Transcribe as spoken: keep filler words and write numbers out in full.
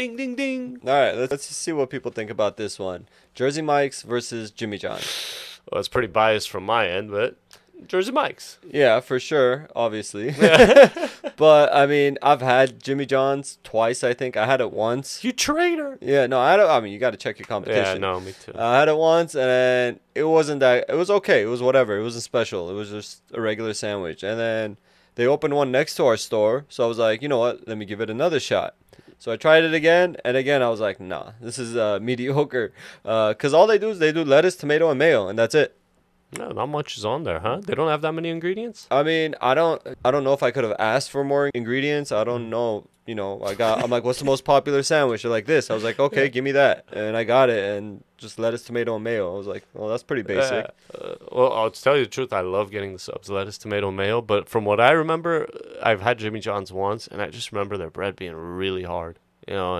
Ding, ding, ding. All right, let's, let's see what people think about this one. Jersey Mike's versus Jimmy John's. Well, it's pretty biased from my end, but Jersey Mike's. Yeah, for sure, obviously. Yeah. But, I mean, I've had Jimmy John's twice, I think. I had it once. You traitor. Yeah, no, I don't. I mean, you got to check your competition. Yeah, no, me too. I had it once, and it wasn't that. It was okay. It was whatever. It wasn't special. It was just a regular sandwich. And then they opened one next to our store, so I was like, you know what? Let me give it another shot. So I tried it again, and again, I was like, nah, this is uh, mediocre. Because uh, all they do is they do lettuce, tomato, and mayo, and that's it. No, not much is on there, huh? They don't have that many ingredients? I mean, I don't I don't know if I could have asked for more ingredients. I don't know. You know, I got, I'm like, what's the most popular sandwich? They're like, this. I was like, okay, give me that. And I got it, and just lettuce, tomato, and mayo. I was like, well, that's pretty basic. Uh, uh, well, I'll tell you the truth. I love getting the subs, lettuce, tomato, mayo. But from what I remember, I've had Jimmy John's once, and I just remember their bread being really hard. You know,